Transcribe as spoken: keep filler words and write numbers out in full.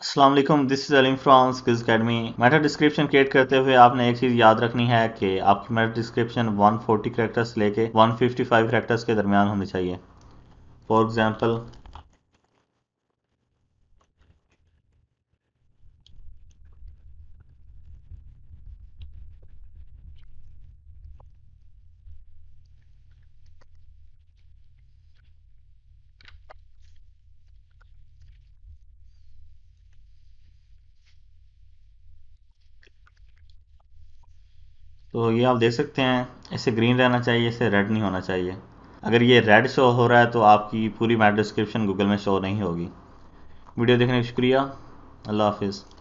अस्सलाम वालेकुम, this is Aleem from SEO academy. Meta description create करते हुए आपने एक चीज़ याद रखनी है कि आपकी मेटा डिस्क्रिप्शन एक सौ चालीस कैरेक्टर्स लेके एक सौ पचपन कैरेक्टर्स के दरमियान होनी चाहिए। फॉर एग्जांपल तो ये आप देख सकते हैं, इसे ग्रीन रहना चाहिए, इसे रेड नहीं होना चाहिए। अगर ये रेड शो हो रहा है तो आपकी पूरी मेटा डिस्क्रिप्शन गूगल में शो नहीं होगी। वीडियो देखने का शुक्रिया, अल्लाह हाफिज़।